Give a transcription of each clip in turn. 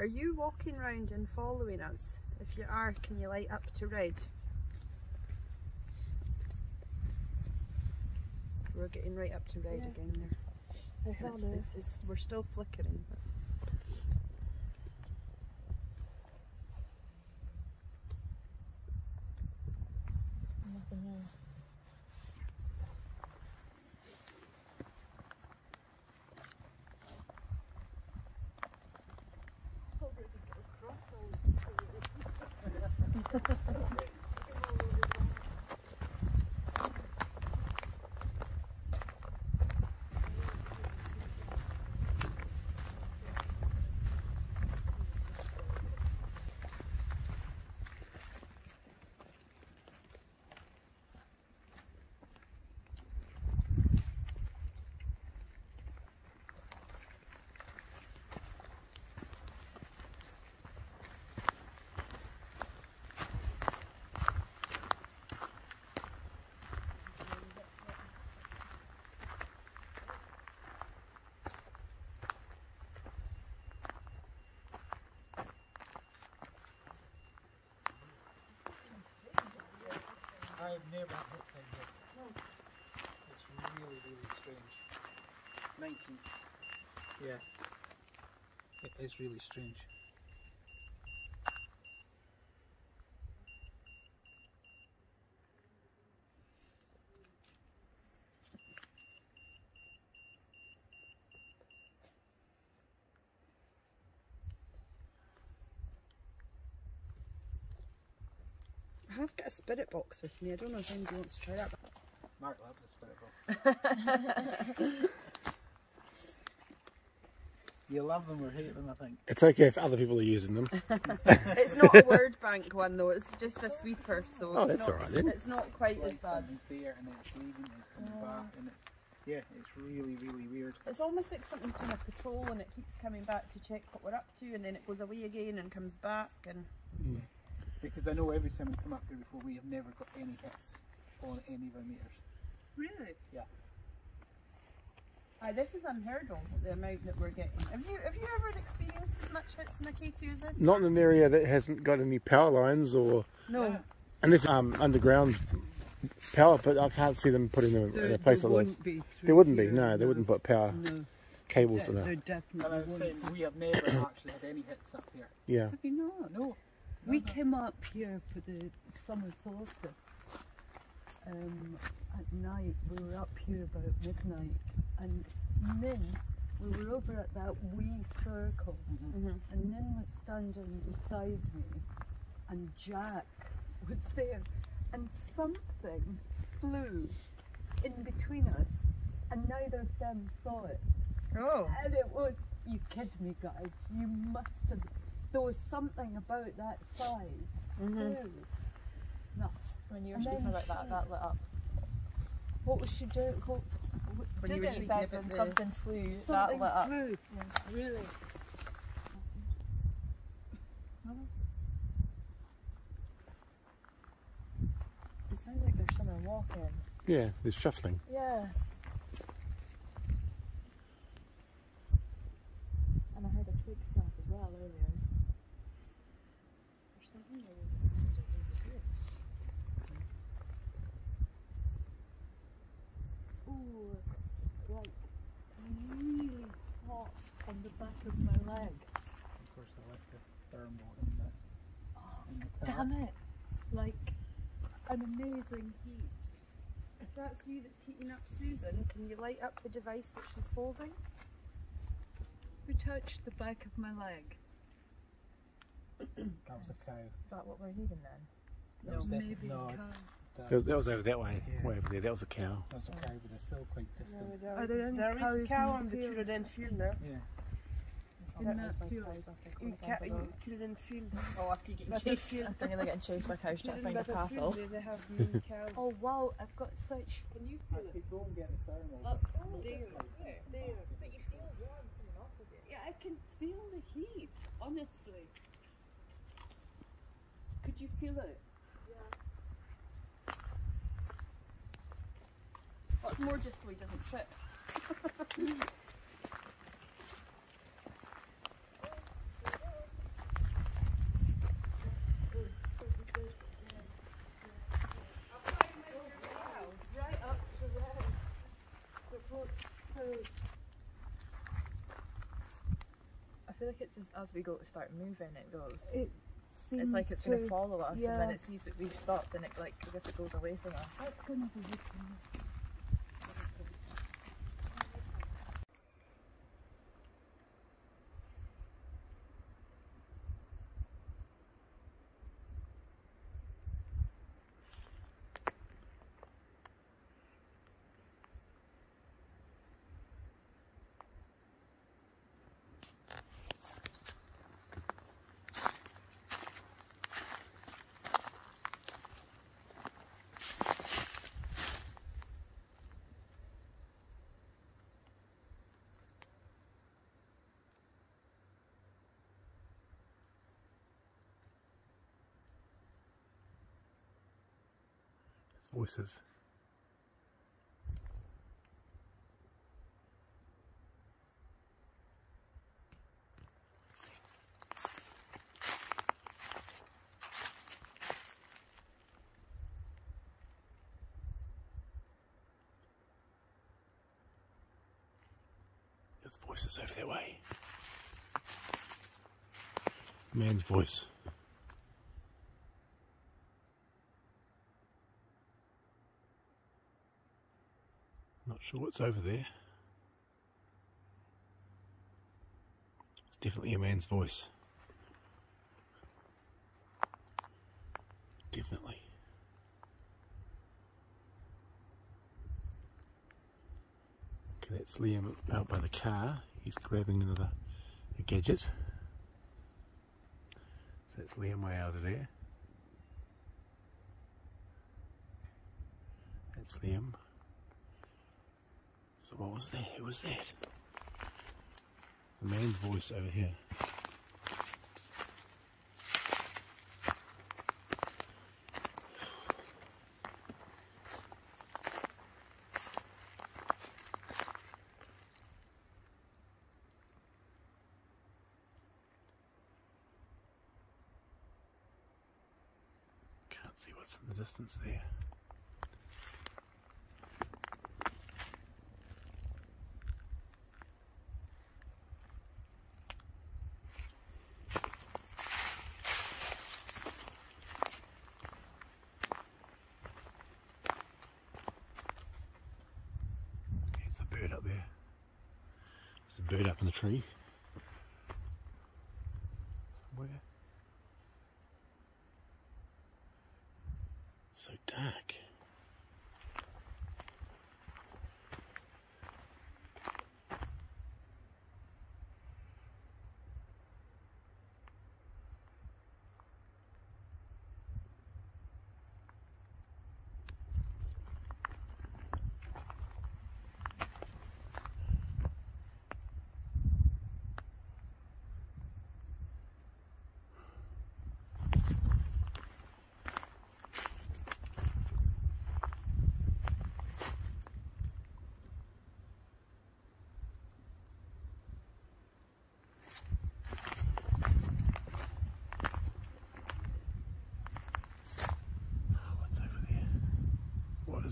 Are you walking round and following us? If you are, can you light up to red? We're getting right up to red again there. We're still flickering. Nothing else. I've never hit that. No. It's really, really strange. 19. Yeah. It is really strange. I've got a spirit box with me. I don't know if anybody wants to try that. Mark loves a spirit box. You love them or hate them, I think. It's okay if other people are using them. It's not a word bank one though, it's just a sweeper. So oh, that's alright then. It's not quite as bad. It's there and it's leaving and it's coming back and it's, yeah, it's really, really weird. It's almost like something's doing a patrol and it keeps coming back to check what we're up to and then it goes away again and comes back and... Mm. Because I know every time we come up here before, we have never got any hits on any of our meters. Really? Yeah. Aye, this is unheard of, the amount that we're getting. Have you ever experienced as much hits in a K2 as this? Not in an area that hasn't got any power lines or... No. And this is underground power, but I can't see them putting them in a place like this. There wouldn't be, no, they wouldn't put power cables in it. And I was saying, we have never actually had any hits up here. Yeah. Have you not? No. We came up here for the summer solstice at night. We were up here about midnight, and then we were over at that wee circle, and then was standing beside me, and Jack was there, and something flew in between us, and neither of them saw it. Oh! And it was, you kid me, guys? You must have. There was something about that size. Nuts. When you were speaking about that, that lit up. What was she doing? When you said when something flew, that lit up. Something flew. Yeah. Really. It sounds like there's someone walking. Yeah, there's shuffling. Yeah. And I heard a twig snap as well earlier. Like really hot on the back of my leg. Of course, I like the thermal in that. Oh, damn it! Like an amazing heat. If that's you that's heating up Susan, can you light up the device that she's holding? We touched the back of my leg. That was a cow. Is that what we're needing then? No, maybe a cow. That was over that way, yeah. Way over there. That was a cow. That was a cow, but it's still quite distant. No, there is cow on the Culloden field now. Yeah. In that field. In Culloden field. Oh, after you get chased. I'm thinking of getting chased by cows trying to find a parcel. They have many cows. Oh wow, I've got such... Can you feel it? Go and get the thermal. There. But you feel warm coming off of it. Yeah, I can feel the heat, honestly. Could you feel it? Yeah. Well, it's more just so he doesn't trip. I feel like it's as we go to start moving, it goes. It seems it's like it's going to follow us, yeah. And then it sees that we've stopped, and it like as if it goes away from us. That's going to be good. Voices. There's voices over that way. Man's voice. Sure what's over there. It's definitely a man's voice. Definitely. Okay, that's Liam out by the car. He's grabbing another gadget. So that's Liam way out of there. That's Liam. So what was that? Who was that? The man's voice over here. Can't see what's in the distance there. Up there. There's a bird up in the tree somewhere. So dark.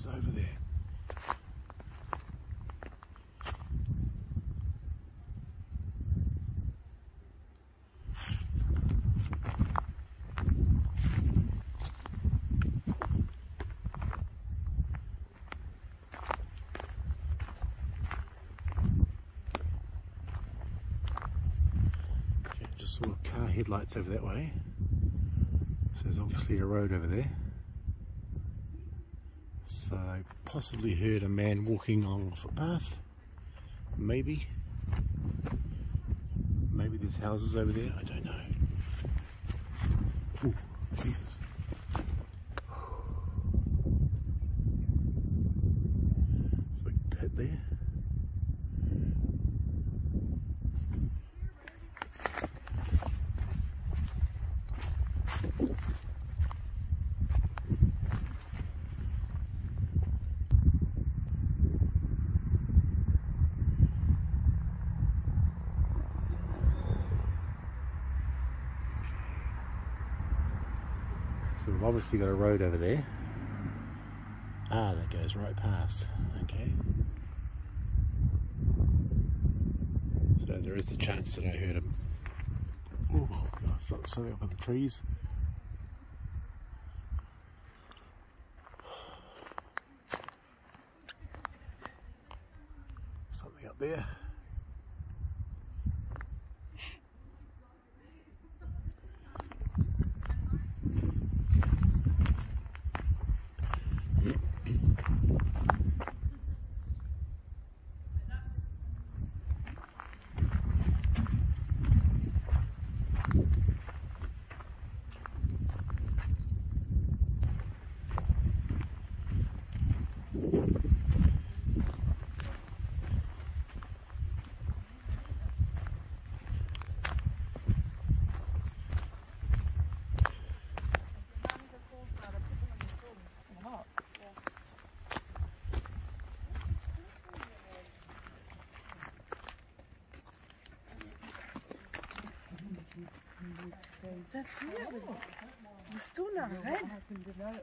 Over there. Okay, just saw car headlights over that way. So there's obviously a road over there. So possibly heard a man walking along off a path, maybe. Maybe there's houses over there, I don't know. Oh, Jesus. There's a big pit there. So we've obviously got a road over there. Ah, that goes right past. Okay. So there is the chance that I heard him. Oh, something up in the trees. Something up there. That's weird. There's still no head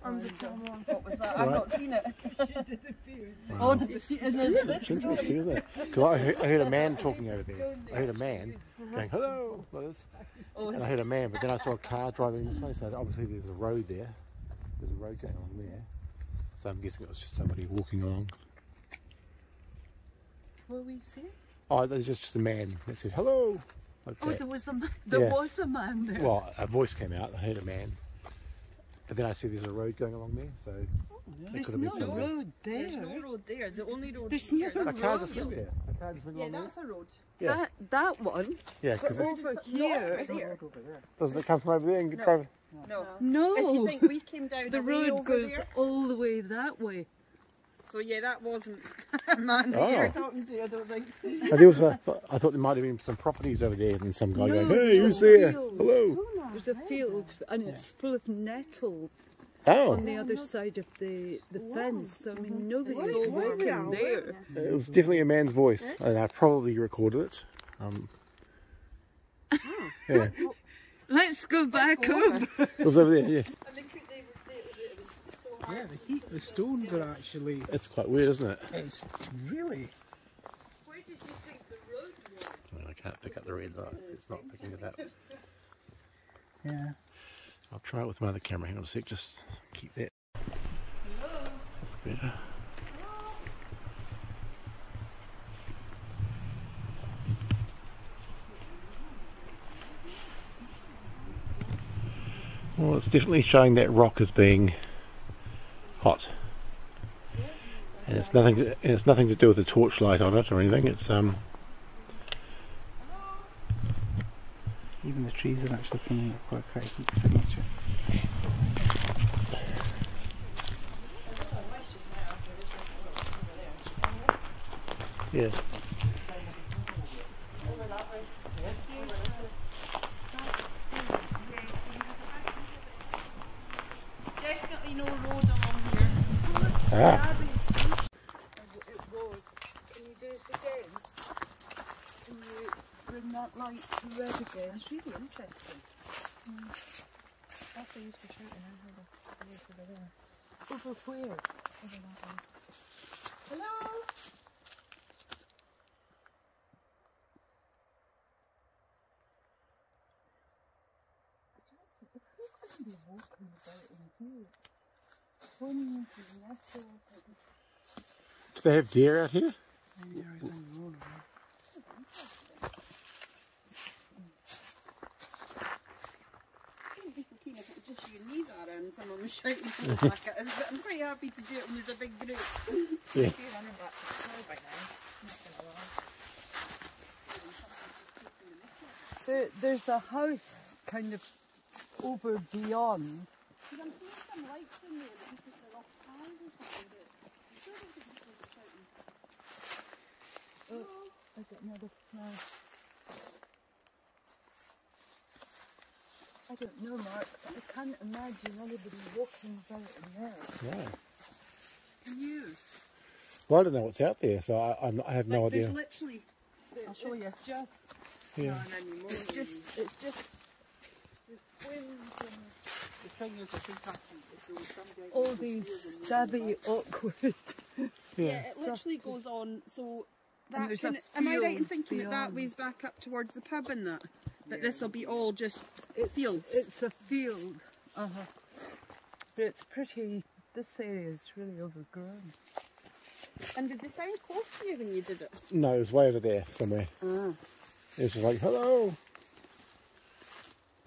on the camera. What was that? Right. I've not seen it. She disappears. Oh, disappears. Because I heard a man talking over there. I heard a man going, hello, like this. And I heard a man, but then I saw a car driving this way. So obviously there's a road there. There's a road going on there. So I'm guessing it was just somebody walking along. What were we seeing? Oh, there's just a man that said, hello. Like oh, there was a man there. Well, a voice came out. I heard a man, but then I see there's a road going along there. So there's no road there. There's no road there. The only road. There's no road. I can't just went there. I can't just went along there. Yeah, that's a road. Yeah. That one. Yeah, because over here. There. Doesn't it come from over there and get driving? No. No. If you think we came down the road goes there, all the way that way. So yeah, that wasn't a man that you were talking to, I don't think. And also, I thought there might have been some properties over there and some guy going, hey, who's there? Hello. There's a field and it's full of nettles on the other side of the fence. So I mean, nobody's walking there. It was definitely a man's voice and I probably recorded it. Yeah. Let's go back over. It was over there, yeah. Yeah, the heat, the stones are actually... It's quite weird, isn't it? It's really... Where did you think the road was? Well, I can't pick up the red lights, it's not picking it up. Yeah. I'll try it with my other camera, hang on a sec, just keep that. Hello? That's better. Well, it's definitely showing that rock as being... hot, and it's nothing to do with the torchlight on it or anything. It's even the trees are actually coming up quite crazy signature. Yeah. Definitely no road along. Ah. It was. Can you do it again? Can you bring that light to red again? It's really interesting. After you were shooting, I had a place over there. Over where? Over that one. Hello? Who's going to be walking about in here? Do they have deer out here? Deer is on the road. Just your knees out and some on and shouting back at us, but I'm quite happy to do it when there's a big group. Yeah. I feel running back to the floor by now. I'm not going to lie. So there's a house kind of over beyond. But I'm seeing some lights in there that you think they're off cars or something, but I'm sure there's a people shouting. Oh, I got another flash. I don't know, Mark, but I can't imagine anybody walking about in there. Yeah. Can you? Well, I don't know what's out there, so I have no idea. Literally, I'll show you. It's just, yeah. It's just there's winds and the thing is, I think all these stabby, awkward. Yeah, it literally goes on. So that am I right in thinking that that way's back up towards the pub and that? But this will be all just fields. It's a field. But it's pretty, this area is really overgrown. And did they sound close to you when you did it? No, it was way over there somewhere. Ah. It was just like, hello.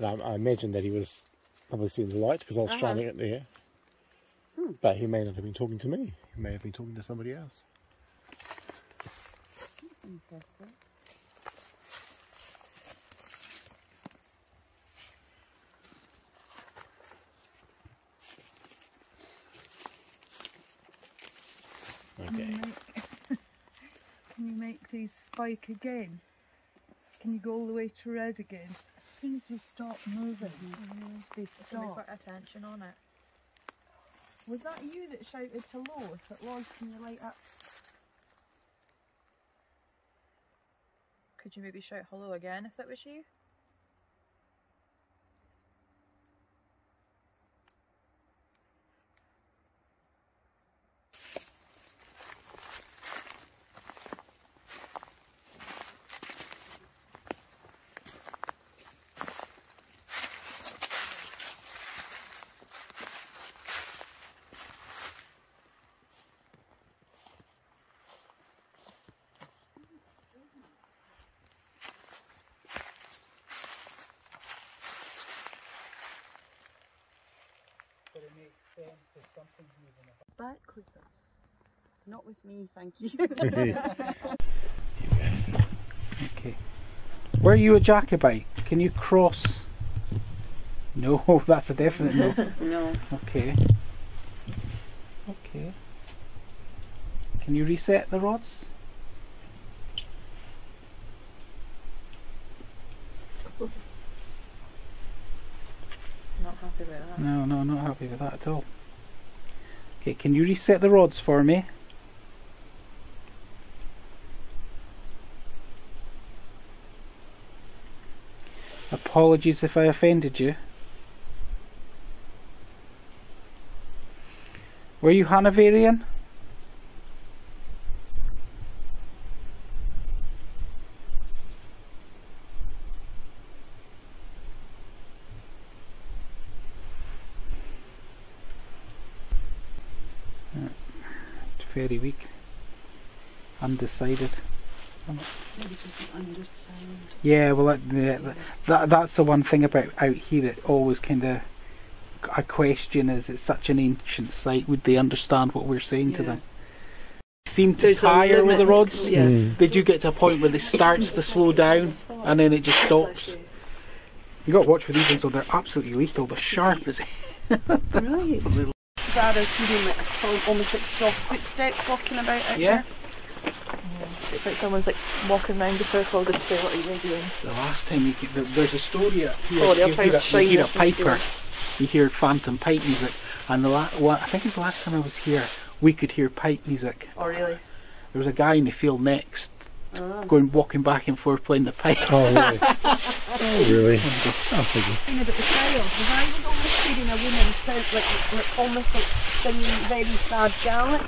And I imagine that he was probably seeing the light because I was shining it there. Hmm. But he may not have been talking to me. He may have been talking to somebody else. Interesting. Okay. Can you make these spike again? Can you go all the way to red again? As soon as we stop moving, they stop. Put attention on it. Was that you that shouted hello? If it was, can you light up? Could you maybe shout hello again if that was you? Back with us. Not with me, thank you. Okay. Were you a Jacobite? Can you cross? No, that's a definite no. No. Okay. Okay. Can you reset the rods? Not happy with that. No, not happy with that at all. Okay, can you reset the rods for me? Apologies if I offended you. Were you Hanoverian? Very weak. Undecided. Maybe just understand. Yeah, well, that's the one thing about out here that always kind of I question is it's such an ancient site. Would they understand what we're saying to them? Seem to tire with the rods. Yeah. Mm. They do get to a point where they starts to slow down and then it just stops. You got to watch with these ones, so they're absolutely lethal. They're sharp as right. Sarah's hearing like almost like soft footsteps walking about out there. Yeah. It's like someone's like walking round the circle to say what are you doing. The last time you there's a story up here. Sorry, you hear a piper, you hear phantom pipe music, and the I think it's the last time I was here we could hear pipe music. Oh really? There was a guy in the field next, walking back and forth playing the pipes. Oh really? Oh really? Thing about the child, the guy was almost hearing a woman sound like almost like singing very sad Gaelic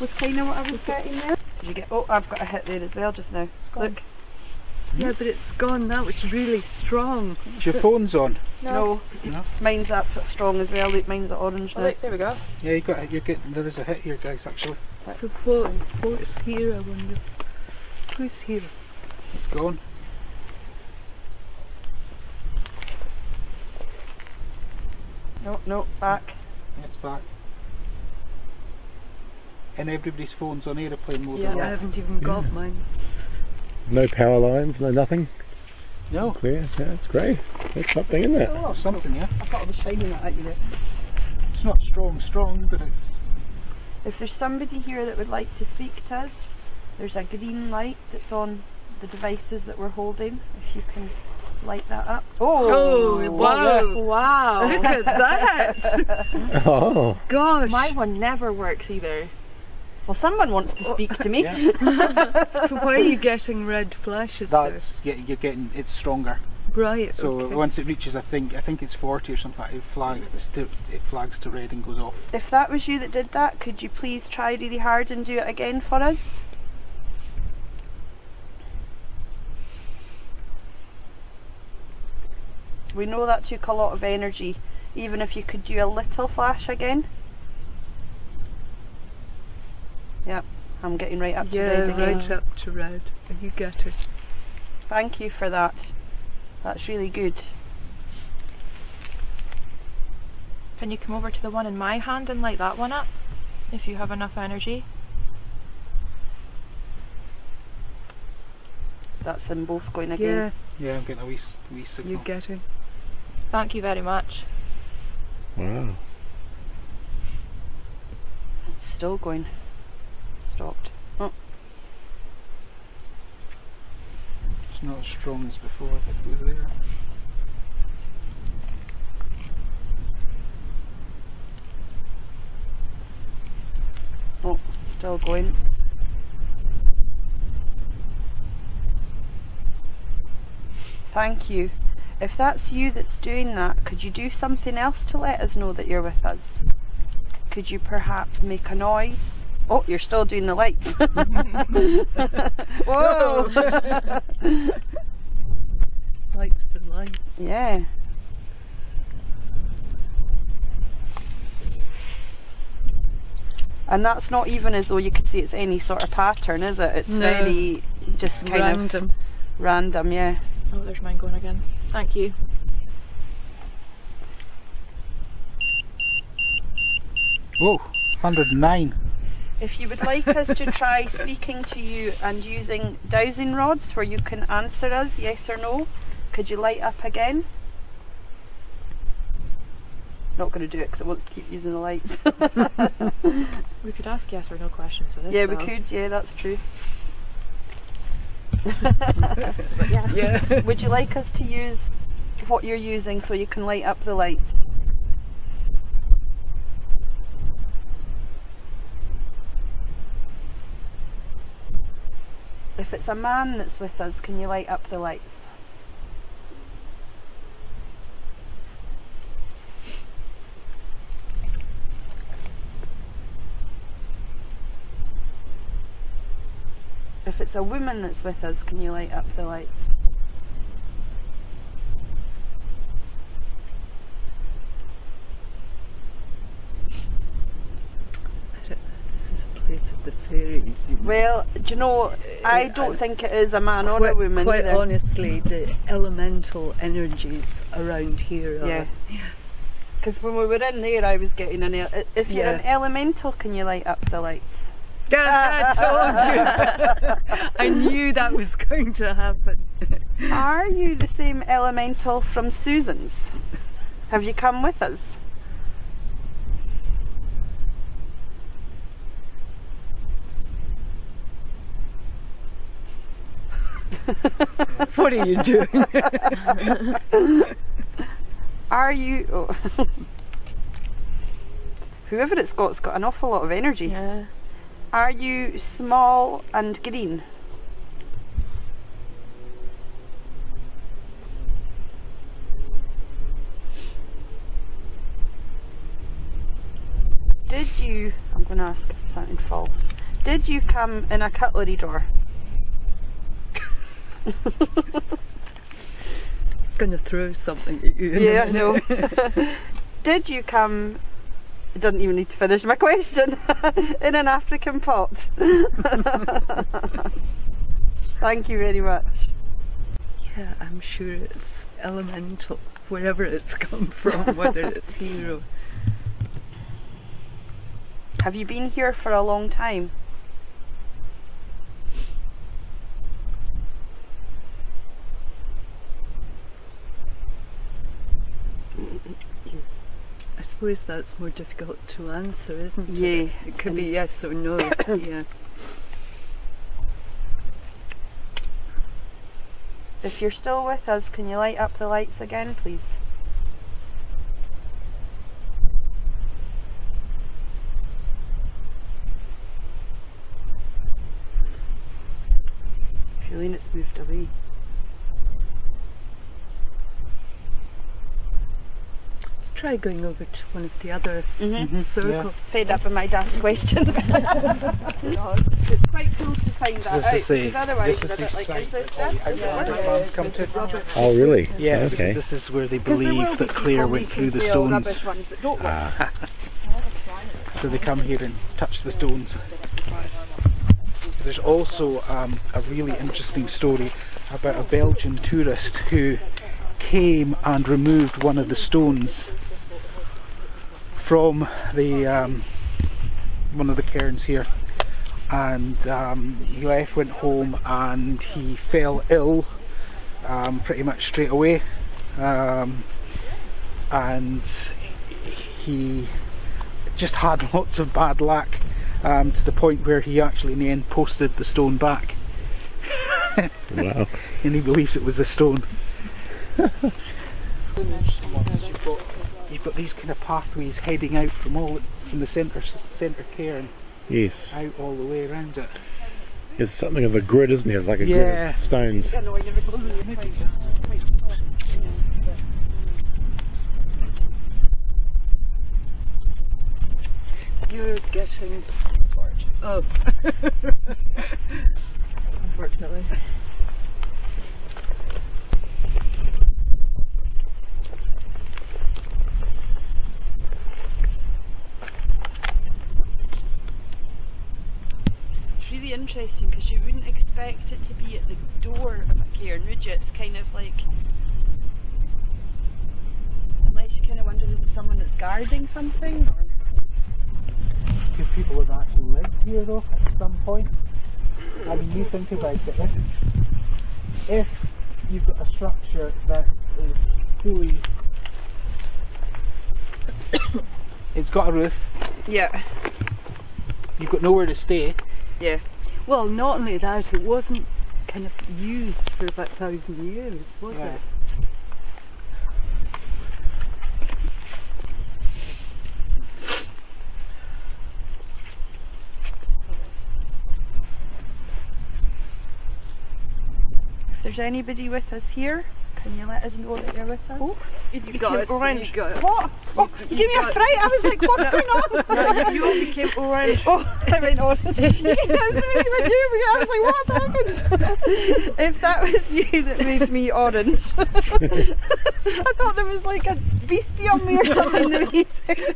with kind of what I was getting there. Did you get? Oh, I've got a hit there as well just now. Look. Yeah, but it's gone. That was really strong. Is your phone's on? No. Mine's up strong as well. Look, mine's orange now. Right, there we go. Yeah, you got it. You're getting. There is a hit here, guys. Actually. So what's here? I wonder. Who's here? It's gone. No, back. It's back. And everybody's phone's on aeroplane mode. Yeah, I haven't even got mine. No power lines, no nothing. No. Clear. Yeah, it's great. That's something, isn't it? Oh, something, yeah. I thought it was shining at you there. It's not strong, but it's... If there's somebody here that would like to speak to us, there's a green light that's on the devices that we're holding. If you can light that up. Oh wow! Wow! Look at that! Oh gosh! My one never works either. Well, someone wants to speak to me. Yeah. So why are you getting red flashes? That's yeah, you're getting it's stronger. Right. So once it reaches, I think it's 40 or something. It flags to red and goes off. If that was you that did that, could you please try really hard and do it again for us? We know that took a lot of energy, even if you could do a little flash again. Yep, I'm getting right up to red again. Yeah, right up to red. You get it. Thank you for that. That's really good. Can you come over to the one in my hand and light that one up, if you have enough energy? That's them both going again. Yeah, I'm getting a wee signal. You're getting. Thank you very much. Wow. It's still going. Stopped. Oh. It's not as strong as before, I think it was there. Oh, still going. Thank you. If that's you that's doing that, could you do something else to let us know that you're with us? Could you perhaps make a noise? Oh, you're still doing the lights. Whoa! Lights the lights. Yeah. And that's not even as though you could see it's any sort of pattern, is it? It's very just kind of random, yeah. Oh, there's mine going again. Thank you. Whoa, 109. If you would like us to try speaking to you and using dowsing rods where you can answer us, yes or no, could you light up again? It's not going to do it because it wants to keep using the lights. We could ask yes or no questions for this. Yeah, we could. Yeah, that's true. Yeah. Would you like us to use what you're using so you can light up the lights? If it's a man that's with us, can you light up the lights? If it's a woman that's with us, can you light up the lights? This is a place of the fairies. Well, do you know, I don't think it is a man or a woman. Quite honestly, the elemental energies around here are... Because when we were in there, I was getting an... If you're an elemental, can you light up the lights? I told you! I knew that was going to happen. Are you the same elemental from Susan's? Have you come with us? What are you doing? Are you... Oh. Whoever it's got an awful lot of energy. Yeah. Are you small and green? Did you, I'm going to ask something false, did you come in a cutlery drawer? I was going to throw something at you. Yeah, I know. Did you come... I didn't even need to finish my question. In an African pot. Thank you very much. Yeah, I'm sure it's elemental, wherever it's come from, whether it's here or... Have you been here for a long time? I suppose that's more difficult to answer, isn't it? Yeah. It could be yes or no. Yeah. If you're still with us, can you light up the lights again, please? Feeling it's moved away. Let's try going over to one of the other circles. Yeah. Fed up with my daft questions. It's quite cool to find that out, because otherwise they're like, is this death? Come to. Oh really? Yeah, okay. Because this is where they believe that Claire went through the stones. So they come here and touch the stones. There's also a really interesting story about a Belgian tourist who came and removed one of the stones from the one of the cairns here, and he left, went home, and he fell ill pretty much straight away, and he just had lots of bad luck. To the point where he actually in the end posted the stone back. Wow. And he believes it was the stone. You've got these kind of pathways heading out from the centre cairn. Yes. Out all the way around it. It's something of a grid, isn't it? It's like a grid of stones. You're getting bored. Oh. Unfortunately. It's really interesting because you wouldn't expect it to be at the door of a cairn, would you? It's kind of like, unless you kind of wonder, is it someone that's guarding something? Or people have actually lived here though at some point. I mean, you think about it, if you've got a structure that is fully it's got a roof, yeah, you've got nowhere to stay. Yeah, well, not only that, it wasn't kind of used for about 1,000 years, was it? If there's anybody with us here, can you let us know that you're with us? Oh, you got us. Orange. What? Oh, you gave me a fright. I was like, what's going on? No, you became orange. Oh, I went orange. You gave me I was like, what's happened? If that was you that made me orange. I thought there was like a beastie on me or something that he said.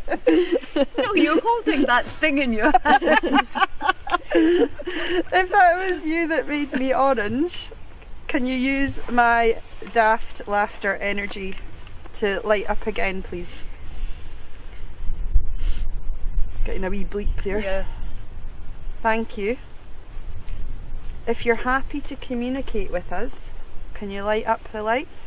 No, you're holding that thing in your hand. If that was you that made me orange, can you use my daft laughter energy to light up again, please? Getting a wee bleep there. Yeah. Thank you. If you're happy to communicate with us, can you light up the lights?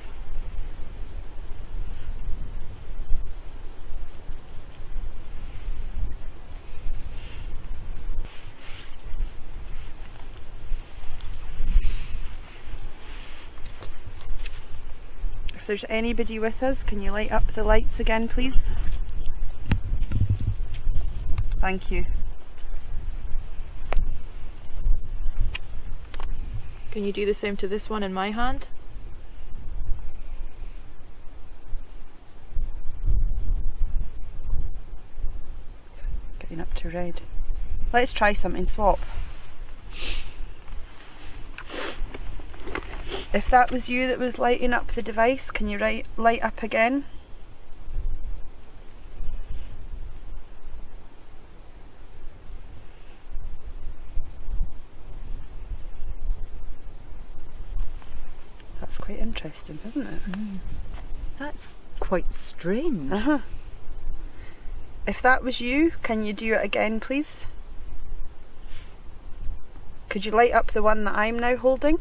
If there's anybody with us, can you light up the lights again, please? Thank you. Can you do the same to this one in my hand? Getting up to red. Let's try something, swap. If that was you that was lighting up the device, can you light up again? That's quite interesting, isn't it? Mm. That's quite strange. Uh-huh. If that was you, can you do it again, please? Could you light up the one that I'm now holding?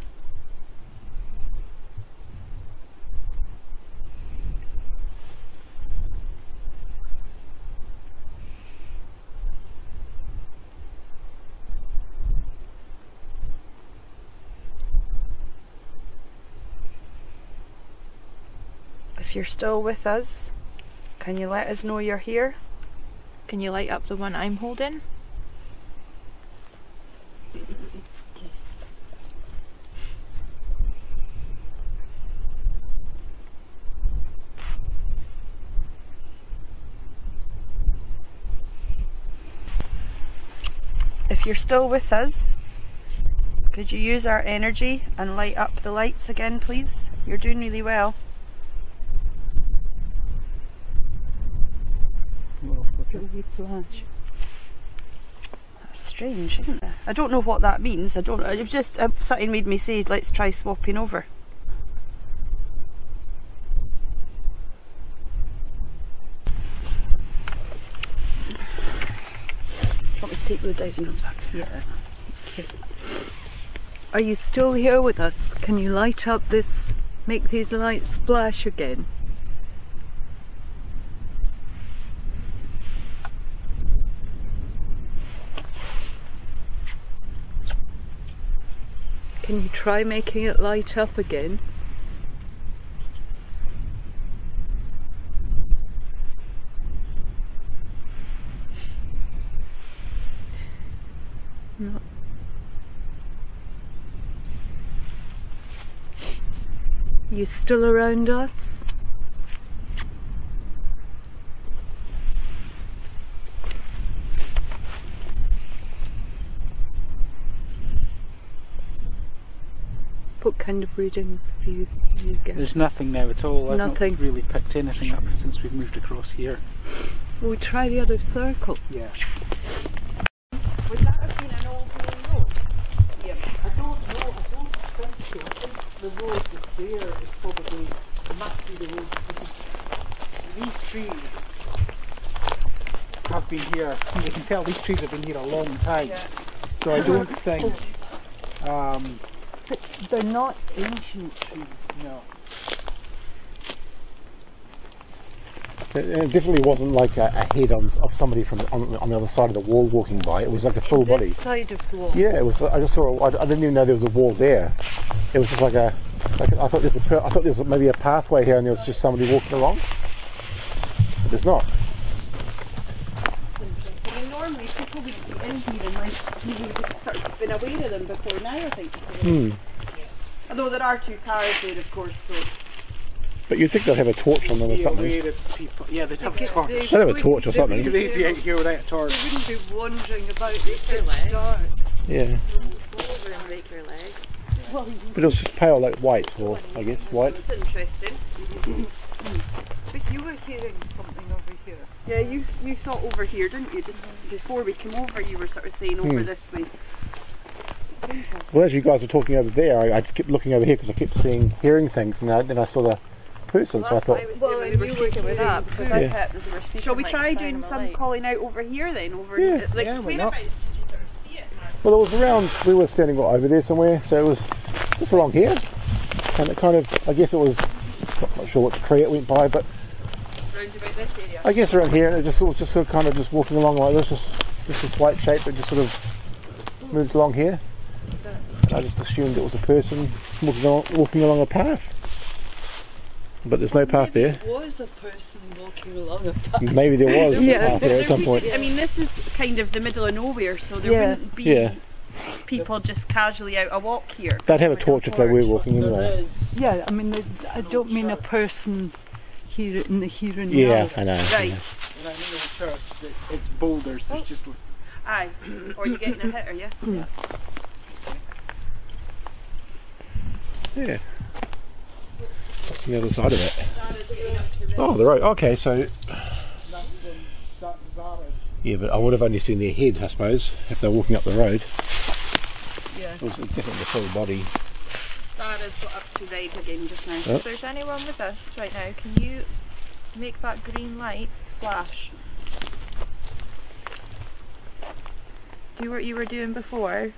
If you're still with us, can you let us know you're here? Can you light up the one I'm holding? If you're still with us, could you use our energy and light up the lights again, please? You're doing really well. That's strange, isn't it? I don't know what that means. It just something made me say, let's try swapping over. Do you want me to take the dicing ones back? Yeah. Okay. Are you still here with us? Can you light up this? Make these lights splash again? Can you try making it light up again? No. You still around us? What kind of readings do you get? There's nothing now at all. Nothing. I've not really picked anything up since we've moved across here. Well, we try the other circle. Yeah. Would that have been an old main road? Yeah. I don't know. I think the road that's there is probably, it must be the road. These trees have been here. You can tell these trees have been here a long time. Yeah. So I don't think. But they're not ancient trees, no. It definitely wasn't like a head of somebody from on the other side of the wall walking by. It was like a full body. This side of the wall. Yeah, it was. I just saw. I didn't even know there was a wall there. It was just like a. Like, I thought there was maybe a pathway here, and there was just somebody walking along. But there's not. I mean, normally people would be in here and like you would just sort of been aware of them before. Now I think. Mm. Yeah. Although there are two cars there, of course. So. But you'd think they'd have a torch on them or something. Yeah, they'd have a torch. They'd have a torch or something. It'd be crazy out here without a torch. They wouldn't be wandering about. It's dark. Yeah. But it was just pale, like white, or I guess white. That's interesting. But you were hearing something over here. Yeah, you thought over here, didn't you? Just before we came over, you were sort of saying over this way. Well, as you guys were talking over there, I just kept looking over here because I kept hearing things, and then I saw the person, so I thought. Shall we try doing some calling out over here then? Whereabouts did you sort of see it? Well, it was around. We were standing over there somewhere, so it was just along here, and it kind of. I guess it was. Not sure which tree it went by, but. Around about this area. I guess around here, and it was just sort of kind of just walking along like this. This white shape that just sort of moved along here. I just assumed it was a person walking along a path, but there's no path there. There was a person walking along a path. Maybe there was a path there at some point. I mean, this is kind of the middle of nowhere, so there wouldn't be people just casually out a walk here. They'd have a torch if they were walking in there. Yeah, I mean, I don't mean a person here in the here and now. Yeah, I know. Right. When I'm in the church, it's boulders. It's just. Aye, or you're getting a hit, are you? Yeah. Yeah. What's the other side of it? Oh, the road. Okay, so. Yeah, but I would have only seen their head, I suppose, if they're walking up the road. Yeah. It was definitely the full body. Sarah's got up to ride again just now. Oh. If there's anyone with us right now, can you make that green light flash? Do what you were doing before.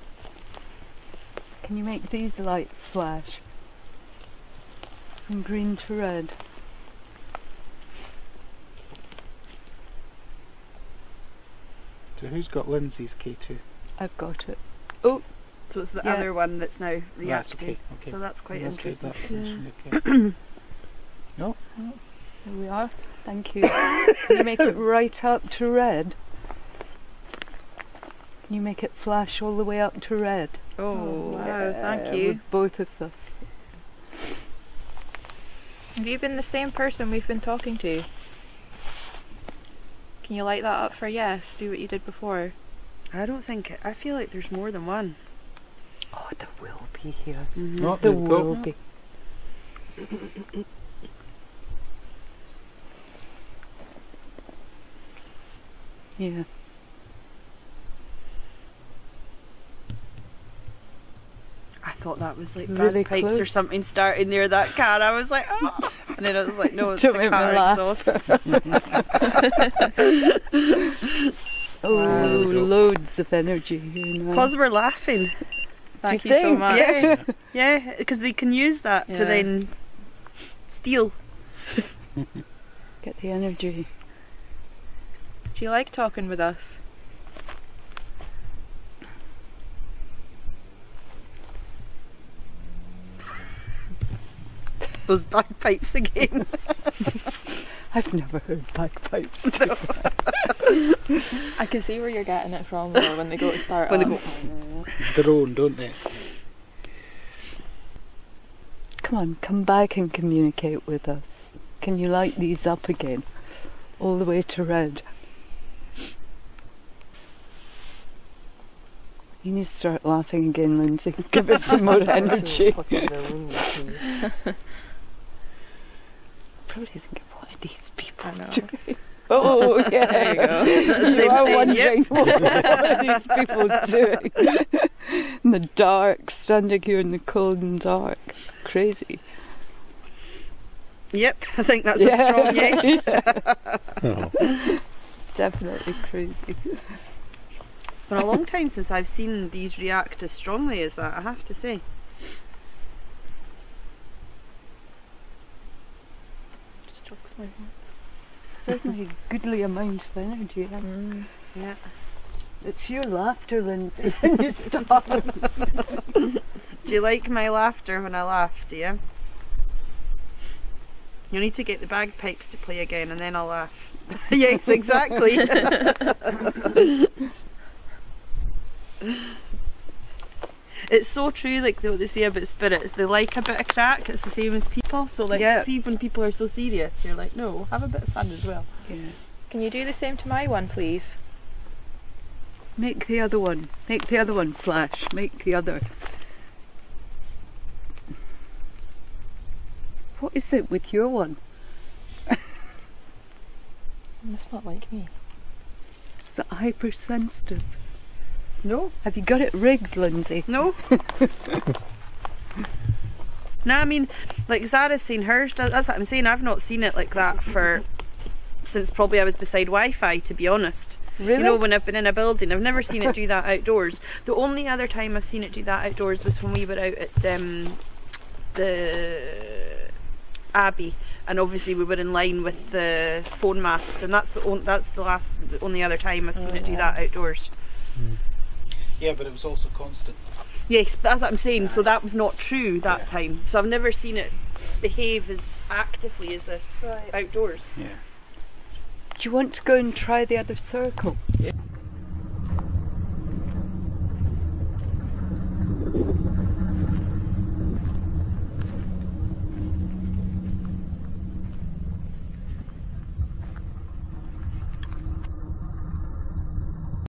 Can you make these lights flash? From green to red. So who's got Lindsay's K2? I've got it. Oh, so it's the other one that's now reacted. That's okay. So that's quite interesting. That's okay. No. Oh, there we are. Thank you. Can you make it right up to red? Can you make it flash all the way up to red? Oh, wow, thank you. With both of us. Have you been the same person we've been talking to? Can you light that up for yes? Do what you did before. I don't think I feel like there's more than one. Oh, there will be here. Mm-hmm. Oh, there will be. Yeah. I thought that was like bagpipes really or something starting near that car. I was like, oh, and then I was like, no, it's the car exhaust. Oh, loads of energy here now. Because we're laughing. Thank you so much. Yeah, because they can use that to then steal. Get the energy. Do you like talking with us? Those bagpipes again. I've never heard bagpipes. No. I can see where you're getting it from though, when they go to start when up. They go their own, don't they? Come on, come back and communicate with us. Can you light these up again? All the way to red. You need to start laughing again, Lindsay. Give us some more energy. I probably think of what are these people doing? Oh, yeah. There you go. You are wondering what are these people doing? In the dark, standing here in the cold and dark. Crazy. Yep, I think that's a strong yes. Yeah. Oh. Definitely crazy. It's been a long time since I've seen these react as strongly as that, I have to say. Certainly a goodly amount of energy. Yeah. It's your laughter, Lindsay, when you stop. Do you like my laughter when I laugh, do you? You'll need to get the bagpipes to play again and then I'll laugh. Yes, exactly. It's so true, like what they say about spirits, they like a bit of crack, it's the same as people, so like see when people are so serious, you're like, no, have a bit of fun as well. Yeah. Can you do the same to my one, please? Make the other one flash, make the other. What is it with your one? You must not like me. Is it hypersensitive? No. Have you got it rigged, Lindsay? No. No, I mean, like Zara's seen hers, that's what I'm saying, I've not seen it like that for, since probably I was beside Wi-Fi, to be honest. Really? You know, when I've been in a building, I've never seen it do that outdoors. The only other time I've seen it do that outdoors was when we were out at the Abbey, and obviously we were in line with the phone mast, and that's the only other time I've seen it do that outdoors. Mm. Yeah, but it was also constant. Yes, but that's what I'm saying, so that was not true that time. So I've never seen it behave as actively as this outdoors. Yeah. Do you want to go and try the other circle? Yeah.